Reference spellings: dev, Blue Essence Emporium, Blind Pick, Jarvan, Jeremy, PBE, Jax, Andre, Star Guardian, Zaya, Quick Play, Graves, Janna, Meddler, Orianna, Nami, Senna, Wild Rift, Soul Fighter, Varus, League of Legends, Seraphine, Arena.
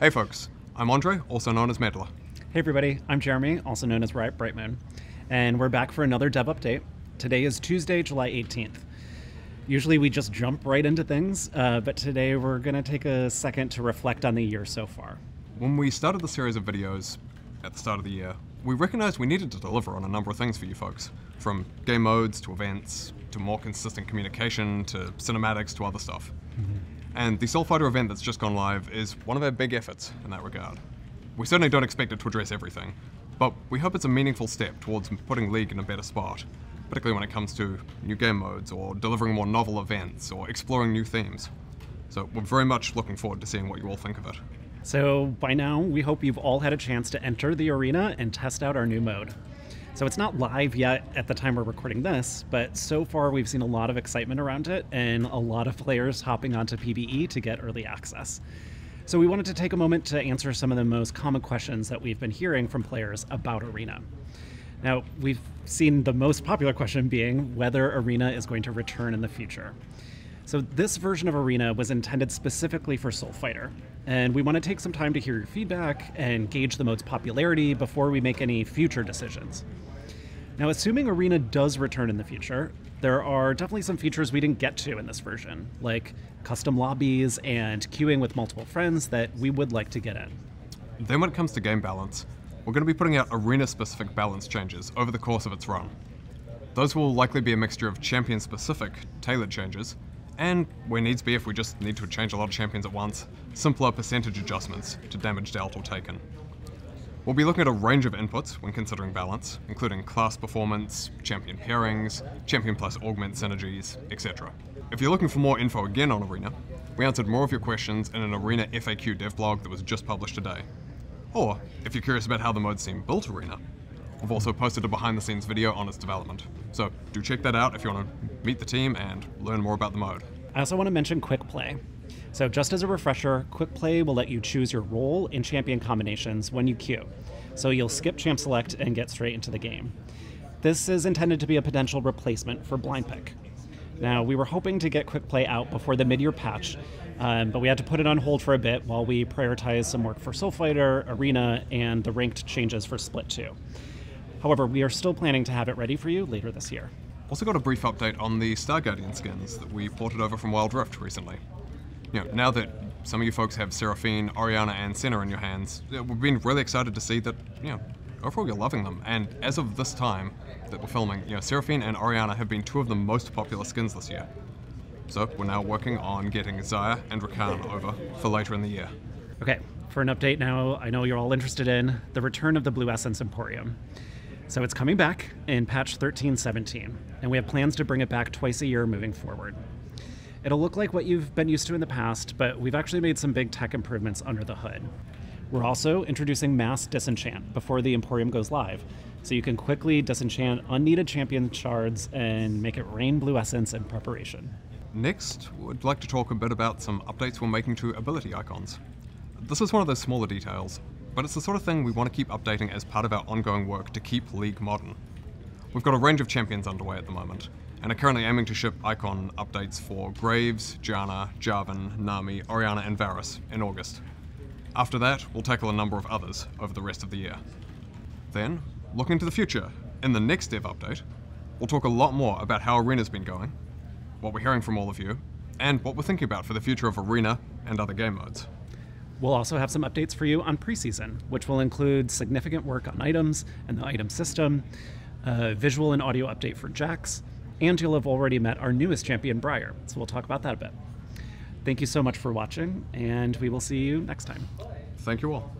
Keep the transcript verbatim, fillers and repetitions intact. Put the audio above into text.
Hey folks, I'm Andre, also known as Meddler. Hey everybody, I'm Jeremy, also known as Riot Bright Moon, and we're back for another dev update. Today is Tuesday, July eighteenth. Usually we just jump right into things, uh, but today we're going to take a second to reflect on the year so far. When we started the series of videos at the start of the year, we recognized we needed to deliver on a number of things for you folks, from game modes to events, to more consistent communication, to cinematics, to other stuff. Mm-hmm. And the Soul Fighter event that's just gone live is one of our big efforts in that regard. We certainly don't expect it to address everything, but we hope it's a meaningful step towards putting League in a better spot, particularly when it comes to new game modes, or delivering more novel events, or exploring new themes. So we're very much looking forward to seeing what you all think of it. So by now, we hope you've all had a chance to enter the arena and test out our new mode. So it's not live yet at the time we're recording this, but so far we've seen a lot of excitement around it and a lot of players hopping onto P B E to get early access. So we wanted to take a moment to answer some of the most common questions that we've been hearing from players about Arena. Now, we've seen the most popular question being whether Arena is going to return in the future. So this version of Arena was intended specifically for Soul Fighter, and we want to take some time to hear your feedback and gauge the mode's popularity before we make any future decisions. Now, assuming Arena does return in the future, there are definitely some features we didn't get to in this version, like custom lobbies and queuing with multiple friends that we would like to get in. Then when it comes to game balance, we're going to be putting out arena-specific balance changes over the course of its run. Those will likely be a mixture of champion-specific, tailored changes, and where needs be, if we just need to change a lot of champions at once, simpler percentage adjustments to damage dealt or taken. We'll be looking at a range of inputs when considering balance, including class performance, champion pairings, champion plus augment synergies, et cetera. If you're looking for more info again on Arena, we answered more of your questions in an Arena F A Q dev blog that was just published today. Or, if you're curious about how the mode scene built Arena, we've also posted a behind-the-scenes video on its development. So do check that out if you want to meet the team and learn more about the mode. I also want to mention Quick Play. So just as a refresher, Quick Play will let you choose your role and champion combinations when you queue. So you'll skip champ select and get straight into the game. This is intended to be a potential replacement for Blind Pick. Now, we were hoping to get Quick Play out before the mid-year patch, um, but we had to put it on hold for a bit while we prioritized some work for Soul Fighter, Arena, and the ranked changes for Split two. However, we are still planning to have it ready for you later this year. Also got a brief update on the Star Guardian skins that we ported over from Wild Rift recently. You know, now that some of you folks have Seraphine, Orianna, and Senna in your hands, we've been really excited to see that, you know, overall you're loving them, and as of this time that we're filming, you know, Seraphine and Orianna have been two of the most popular skins this year. So we're now working on getting Zaya and Rakan over for later in the year. Okay, for an update now, I know you're all interested in the return of the Blue Essence Emporium. So it's coming back in patch thirteen seventeen, and we have plans to bring it back twice a year moving forward. It'll look like what you've been used to in the past, but we've actually made some big tech improvements under the hood. We're also introducing mass disenchant before the Emporium goes live, so you can quickly disenchant unneeded champion shards and make it rain blue essence in preparation. Next, we'd like to talk a bit about some updates we're making to ability icons. This is one of those smaller details, but it's the sort of thing we want to keep updating as part of our ongoing work to keep League modern. We've got a range of champions underway at the moment, and are currently aiming to ship icon updates for Graves, Janna, Jarvan, Nami, Orianna, and Varus in August. After that, we'll tackle a number of others over the rest of the year. Then, looking to the future, in the next dev update, we'll talk a lot more about how Arena's been going, what we're hearing from all of you, and what we're thinking about for the future of Arena and other game modes. We'll also have some updates for you on preseason, which will include significant work on items and the item system, a visual and audio update for Jax, and you'll have already met our newest champion, Briar, so we'll talk about that a bit. Thank you so much for watching, and we will see you next time. Thank you all.